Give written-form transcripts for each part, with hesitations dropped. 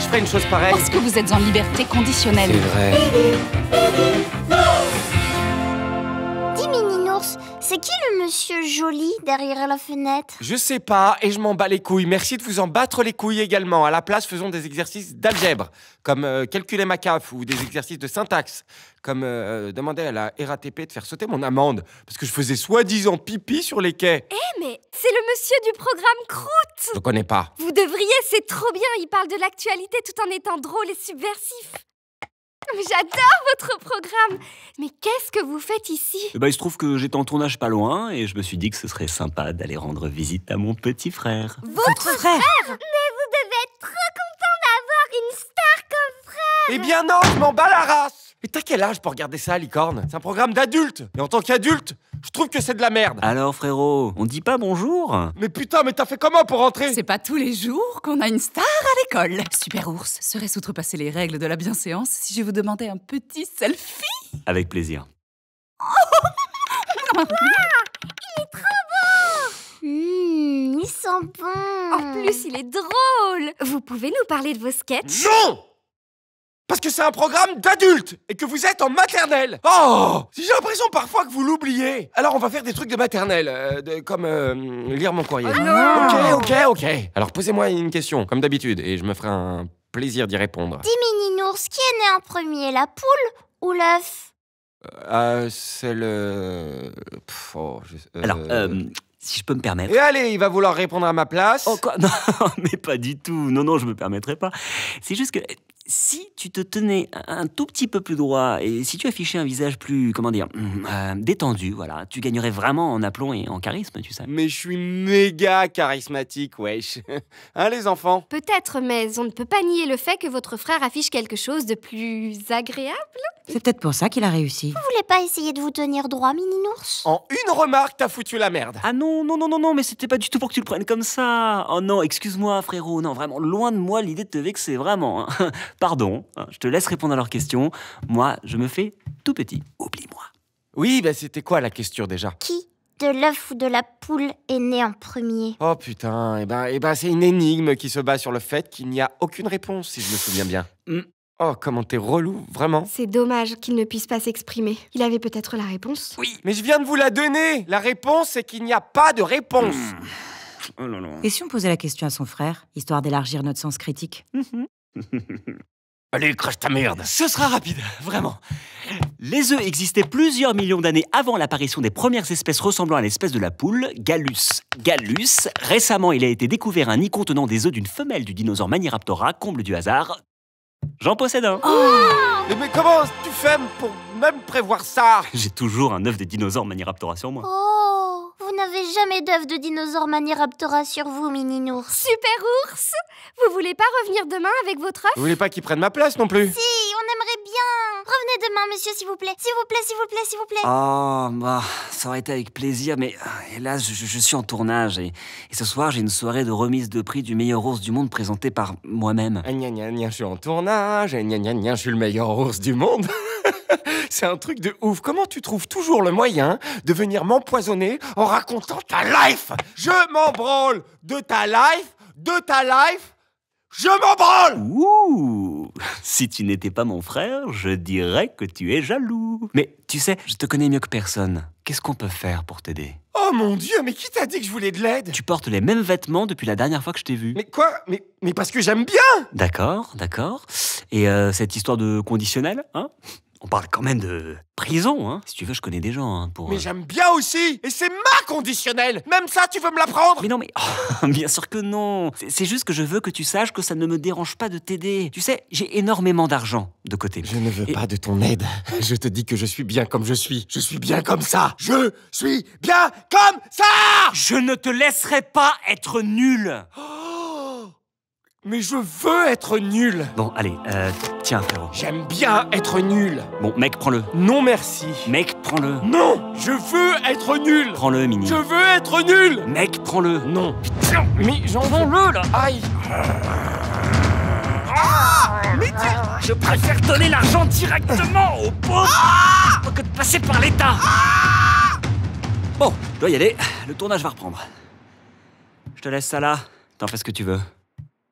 je ferais une chose pareille. Parce que vous êtes en liberté conditionnelle. C'est vrai. Dis, Mininours, c'est qui le monsieur joli derrière la fenêtre? Je sais pas, et je m'en bats les couilles. Merci de vous en battre les couilles également. À la place, faisons des exercices d'algèbre, comme calculer ma CAF, ou des exercices de syntaxe, comme demander à la RATP de faire sauter mon amende, parce que je faisais soi-disant pipi sur les quais. Eh mais c'est le monsieur du programme Croûte. Je le connais pas. Vous devriez, c'est trop bien, il parle de l'actualité tout en étant drôle et subversif. J'adore votre programme. Mais qu'est-ce que vous faites ici? Eh ben, il se trouve que j'étais en tournage pas loin et je me suis dit que ce serait sympa d'aller rendre visite à mon petit frère. Votre frère? Mais vous devez être trop content d'avoir une star comme frère. Eh bien non, je m'en bats la race. Mais t'as quel âge pour regarder ça, Licorne? C'est un programme d'adulte. Et en tant qu'adulte, je trouve que c'est de la merde. Alors frérot, on dit pas bonjour? Mais putain, mais t'as fait comment pour rentrer? C'est pas tous les jours qu'on a une star à l'école. Superours, serait-ce outrepasser les règles de la bienséance si je vous demandais un petit selfie? Avec plaisir. Oh, wow, il est trop beau. Il sent bon. En plus, il est drôle. Vous pouvez nous parler de vos sketchs? Non! Parce que c'est un programme d'adultes et que vous êtes en maternelle. Oh, j'ai l'impression parfois que vous l'oubliez. Alors on va faire des trucs de maternelle, comme lire mon courrier. Ah, ok. Alors posez-moi une question, comme d'habitude, et je me ferai un plaisir d'y répondre. Dis, Mininours, qui est né en premier, la poule ou l'œuf? C'est le... Si je peux me permettre... Et allez, il va vouloir répondre à ma place. Oh, quoi? Non, mais pas du tout. Non, je me permettrai pas. C'est juste que si tu te tenais un tout petit peu plus droit et si tu affichais un visage plus, comment dire, détendu, voilà, tu gagnerais vraiment en aplomb et en charisme, tu sais. Mais je suis méga charismatique, wesh. Hein, les enfants? Peut-être, mais on ne peut pas nier le fait que votre frère affiche quelque chose de plus agréable. C'est peut-être pour ça qu'il a réussi. Vous voulez pas essayer de vous tenir droit, Mininours? En une remarque, t'as foutu la merde. Ah non, mais c'était pas du tout pour que tu le prennes comme ça. Oh non, excuse-moi, frérot. Non, vraiment, loin de moi l'idée de te vexer, vraiment. Pardon, je te laisse répondre à leurs questions. Moi, je me fais tout petit. Oublie-moi. Oui, bah c'était quoi la question déjà? Qui de l'œuf ou de la poule est né en premier? Oh putain, eh ben, c'est une énigme qui se bat sur le fait qu'il n'y a aucune réponse, si je me souviens bien. Oh, comment t'es relou, vraiment. C'est dommage qu'il ne puisse pas s'exprimer. Il avait peut-être la réponse. Oui, mais je viens de vous la donner. La réponse, c'est qu'il n'y a pas de réponse. Oh là là. Et si on posait la question à son frère, histoire d'élargir notre sens critique? Allez, crache ta merde. Ce sera rapide, vraiment. Les œufs existaient plusieurs millions d'années avant l'apparition des premières espèces ressemblant à l'espèce de la poule, Gallus. Récemment, il a été découvert un nid contenant des œufs d'une femelle du dinosaure Maniraptora, comble du hasard. J'en possède un. Mais comment tu fais pour même prévoir ça? J'ai toujours un œuf de dinosaure Maniraptora sur moi. Oh, vous n'avez jamais d'œuf de dinosaure Maniraptora sur vous, Mininours. Superours, vous voulez pas revenir demain avec votre œuf? Vous voulez pas qu'il prenne ma place non plus? Si, on aimerait bien. Revenez demain, monsieur, s'il vous plaît. S'il vous plaît. Oh, bah, ça aurait été avec plaisir, mais hélas, je suis en tournage. Et ce soir, j'ai une soirée de remise de prix du meilleur ours du monde présentée par moi-même. Je suis en tournage, je suis le meilleur ours du monde. C'est un truc de ouf. Comment tu trouves toujours le moyen de venir m'empoisonner en racontant ta life? Je m'en branle de ta life, je m'en branle. Ouh! Si tu n'étais pas mon frère, je dirais que tu es jaloux. Mais tu sais, je te connais mieux que personne. Qu'est-ce qu'on peut faire pour t'aider? Oh mon Dieu, mais qui t'a dit que je voulais de l'aide? Tu portes les mêmes vêtements depuis la dernière fois que je t'ai vu. Mais quoi? Mais parce que j'aime bien. D'accord. Et cette histoire de conditionnel, hein? On parle quand même de prison, hein. Si tu veux, je connais des gens, hein, pour... Mais j'aime bien aussi. Et c'est ma conditionnelle. Même ça, tu veux me l'apprendre? Mais non, mais... Oh, bien sûr que non. C'est juste que je veux que tu saches que ça ne me dérange pas de t'aider. Tu sais, j'ai énormément d'argent de côté. Je ne veux pas de ton aide. Je te dis que je suis bien comme je suis. Je suis bien comme ça. Je ne te laisserai pas être nul. Mais je veux être nul. Bon, allez, tiens, frérot. J'aime bien être nul. Bon, mec, prends-le. Non, merci. Mec, prends-le. Non, je veux être nul. Prends-le, Mini. Je veux être nul. Mec, prends-le. Non. Putain, mais j'en veux le, là. Aïe. Ah, mais tiens, je préfère donner l'argent directement aux pauvres que de passer par l'État. Bon, je dois y aller. Le tournage va reprendre. Je te laisse ça là. T'en fais ce que tu veux.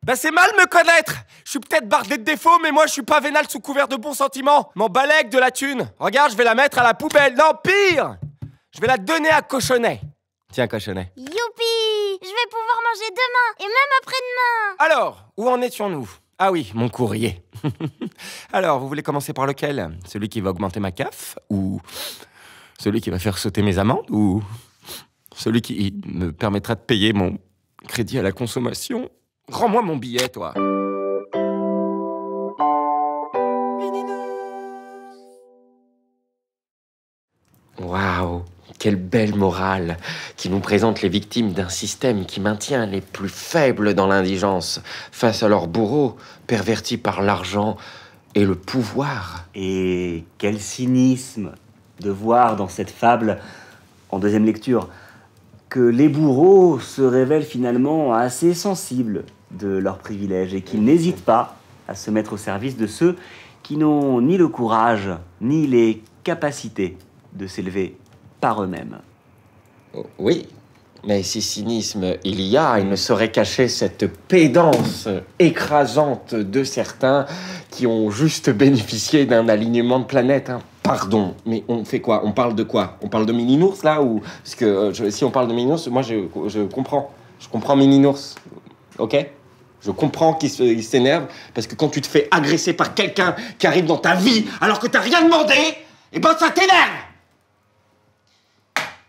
Bah c'est mal me connaître. Je suis peut-être bardé de défauts, mais moi je suis pas vénal sous couvert de bons sentiments. M'en balègue de la thune. Regarde, je vais la mettre à la poubelle. Non, pire, je vais la donner à Cochonnet. Tiens, Cochonnet. Youpi! Je vais pouvoir manger demain et même après-demain. Alors, où en étions-nous? Ah oui, mon courrier. Alors, vous voulez commencer par lequel? Celui qui va augmenter ma CAF? Ou celui qui va faire sauter mes amendes? Ou celui qui me permettra de payer mon crédit à la consommation? Rends-moi mon billet, toi. Waouh, quelle belle morale qui nous présente les victimes d'un système qui maintient les plus faibles dans l'indigence face à leurs bourreaux pervertis par l'argent et le pouvoir. Et quel cynisme de voir dans cette fable, en deuxième lecture, que les bourreaux se révèlent finalement assez sensibles de leurs privilèges et qu'ils n'hésitent pas à se mettre au service de ceux qui n'ont ni le courage ni les capacités de s'élever par eux-mêmes. Oui, mais si cynisme il y a, il ne saurait cacher cette pédance écrasante de certains qui ont juste bénéficié d'un alignement de planète, hein. Pardon, mais on fait quoi? On parle de quoi? On parle de Mininours, là? Ou parce que si on parle de Mininours, moi je comprends. Je comprends Mininours, ok? Je comprends qu'il s'énerve, parce que quand tu te fais agresser par quelqu'un qui arrive dans ta vie alors que t'as rien demandé, et ben ça t'énerve!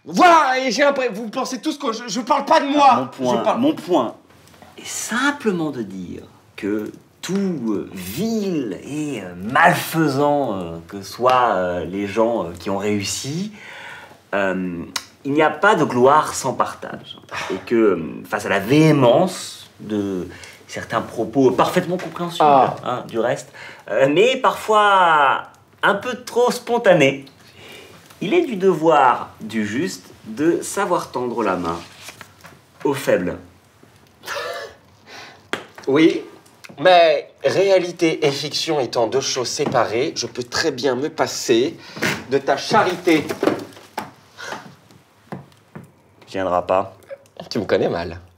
Voilà, et j'ai l'impression... Vous pensez tous que je parle pas de moi. Alors, mon point est simplement de dire que... tout vil et malfaisant que soient les gens qui ont réussi, il n'y a pas de gloire sans partage. Et que face à la véhémence de certains propos parfaitement compréhensibles, hein, du reste, mais parfois un peu trop spontanés, il est du devoir du juste de savoir tendre la main aux faibles. Oui. Mais réalité et fiction étant deux choses séparées, je peux très bien me passer de ta charité. Tu viendras pas. Tu me connais mal.